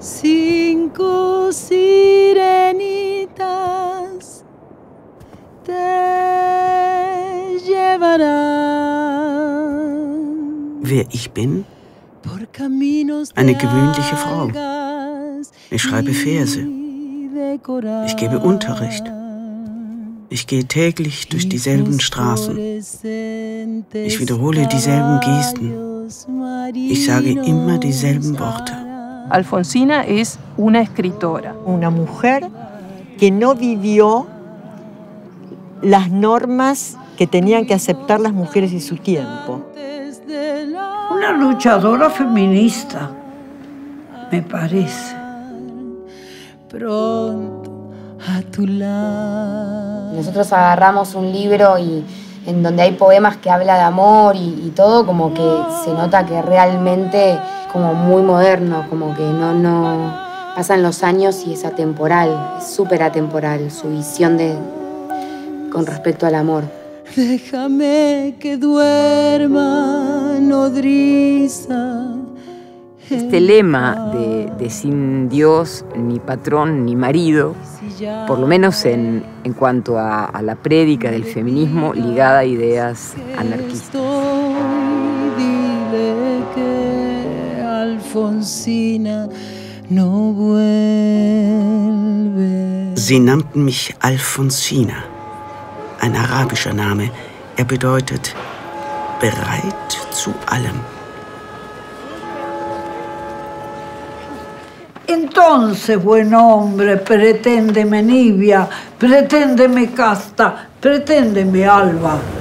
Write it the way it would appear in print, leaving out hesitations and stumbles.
Cinco sirenitas te llevarán. Wer ich bin? Eine gewöhnliche Frau. Ich schreibe Verse. Ich gebe Unterricht. Ich gehe täglich durch dieselben Straßen. Ich wiederhole dieselben Gesten. Ich sage immer dieselben Worte. Alfonsina es una escritora. Una mujer que no vivió las normas que tenían que aceptar las mujeres en su tiempo. Una luchadora feminista, me parece. Pronto a tu lado. Nosotros agarramos un libro y en donde hay poemas que habla de amor y todo, como que se nota que realmente como muy moderno, como que no pasan los años y es atemporal, es súper atemporal su visión con respecto al amor. Déjame que duerma, nodriza. Este lema de sin Dios, ni patrón, ni marido, por lo menos en cuanto a la prédica del feminismo ligada a ideas anarquistas. Dile que Alfonsina no vuelve. Sie nannten mich Alfonsina, ein arabischer Name. Bedeutet bereit zu allem. Entonces, buen hombre, preténdeme Nibia, preténdeme Casta, preténdeme Alba.